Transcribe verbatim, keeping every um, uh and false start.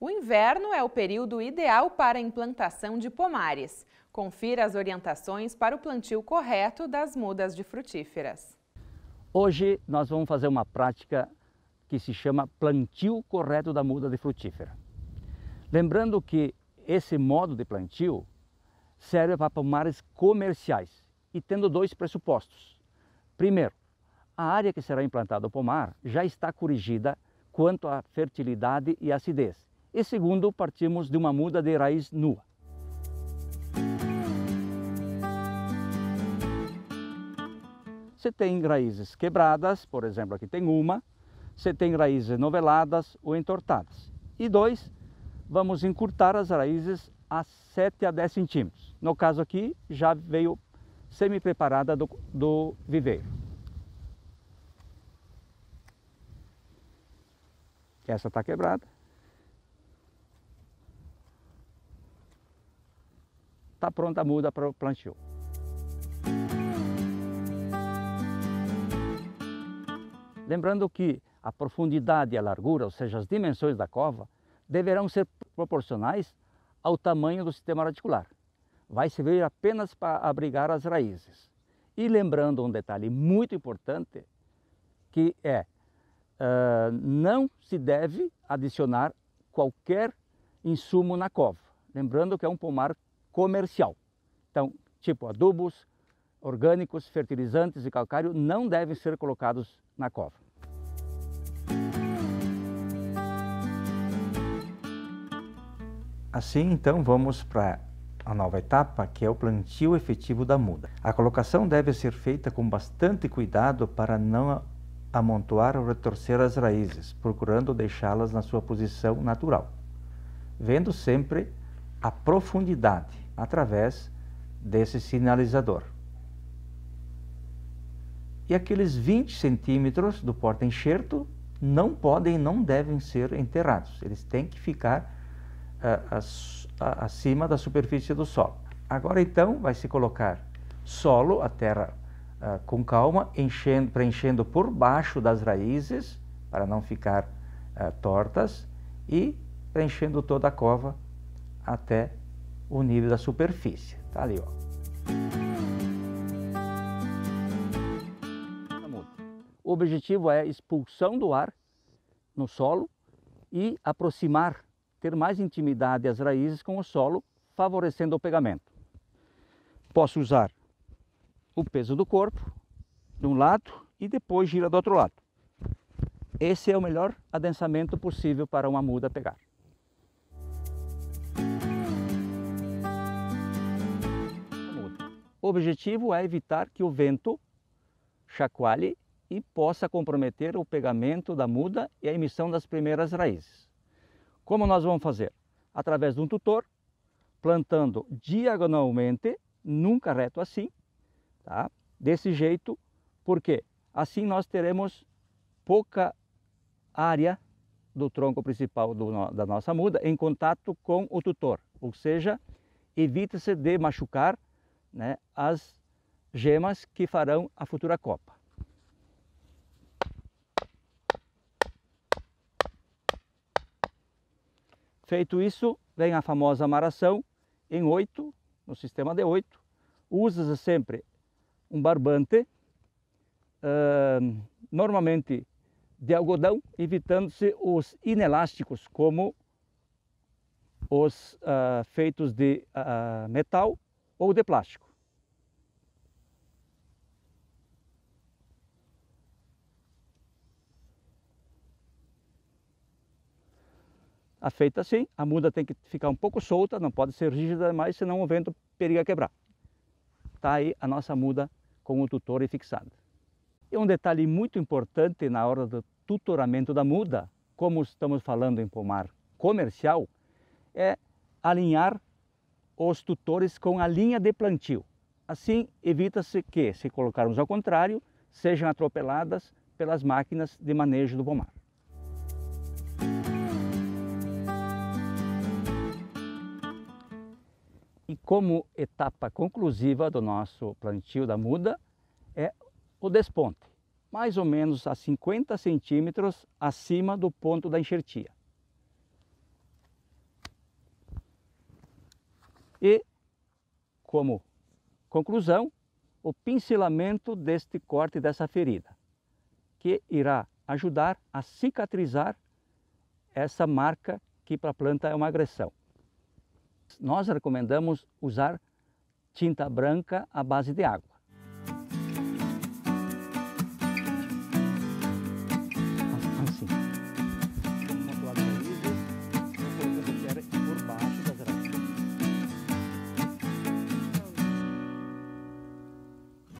O inverno é o período ideal para a implantação de pomares. Confira as orientações para o plantio correto das mudas de frutíferas. Hoje nós vamos fazer uma prática que se chama plantio correto da muda de frutífera. Lembrando que esse modo de plantio serve para pomares comerciais e tendo dois pressupostos. Primeiro, a área que será implantada o pomar já está corrigida quanto à fertilidade e acidez. E segundo, partimos de uma muda de raiz nua. Você tem raízes quebradas, por exemplo, aqui tem uma. Você tem raízes noveladas ou entortadas. E dois, vamos encurtar as raízes a sete a dez centímetros. No caso aqui, já veio semi-preparada do, do viveiro. Essa está quebrada. Está pronta a muda para o plantio. Lembrando que a profundidade e a largura, ou seja, as dimensões da cova, deverão ser proporcionais ao tamanho do sistema radicular. Vai servir apenas para abrigar as raízes. E lembrando um detalhe muito importante, que é, uh, não se deve adicionar qualquer insumo na cova. Lembrando que é um pomar comercial. Então, tipo adubos, orgânicos, fertilizantes e calcário não devem ser colocados na cova. Assim, então, vamos para a nova etapa, que é o plantio efetivo da muda. A colocação deve ser feita com bastante cuidado para não amontoar ou retorcer as raízes, procurando deixá-las na sua posição natural, vendo sempre a profundidade através desse sinalizador. E aqueles vinte centímetros do porta-enxerto não podem e não devem ser enterrados. Eles têm que ficar uh, acima da superfície do solo. Agora então vai se colocar solo, a terra uh, com calma, enchendo, preenchendo por baixo das raízes para não ficar uh, tortas e preenchendo toda a cova até o nível da superfície. Tá ali, ó. O objetivo é a expulsão do ar no solo e aproximar, ter mais intimidade às raízes com o solo, favorecendo o pegamento. Posso usar o peso do corpo de um lado e depois gira do outro lado. Esse é o melhor adensamento possível para uma muda pegar. O objetivo é evitar que o vento chacoalhe e possa comprometer o pegamento da muda e a emissão das primeiras raízes. Como nós vamos fazer? Através de um tutor, plantando diagonalmente, nunca reto assim, tá? Desse jeito, porque assim nós teremos pouca área do tronco principal do, da nossa muda em contato com o tutor, ou seja, evita-se de machucar, né, as gemas que farão a futura copa. Feito isso, vem a famosa amaração em oito, no sistema de oito. Usa-se sempre um barbante, uh, normalmente de algodão, evitando-se os inelásticos, como os uh, feitos de uh, metal ou de plástico. Feita assim, a muda tem que ficar um pouco solta, não pode ser rígida demais, senão o vento periga quebrar. Está aí a nossa muda com o tutor e fixada. E um detalhe muito importante na hora do tutoramento da muda, como estamos falando em pomar comercial, é alinhar os tutores com a linha de plantio. Assim, evita-se que, se colocarmos ao contrário, sejam atropeladas pelas máquinas de manejo do pomar. E como etapa conclusiva do nosso plantio da muda é o desponte, mais ou menos a cinquenta centímetros acima do ponto da enxertia. E, como conclusão, o pincelamento deste corte, dessa ferida, que irá ajudar a cicatrizar essa marca que para a planta é uma agressão. Nós recomendamos usar tinta branca à base de água.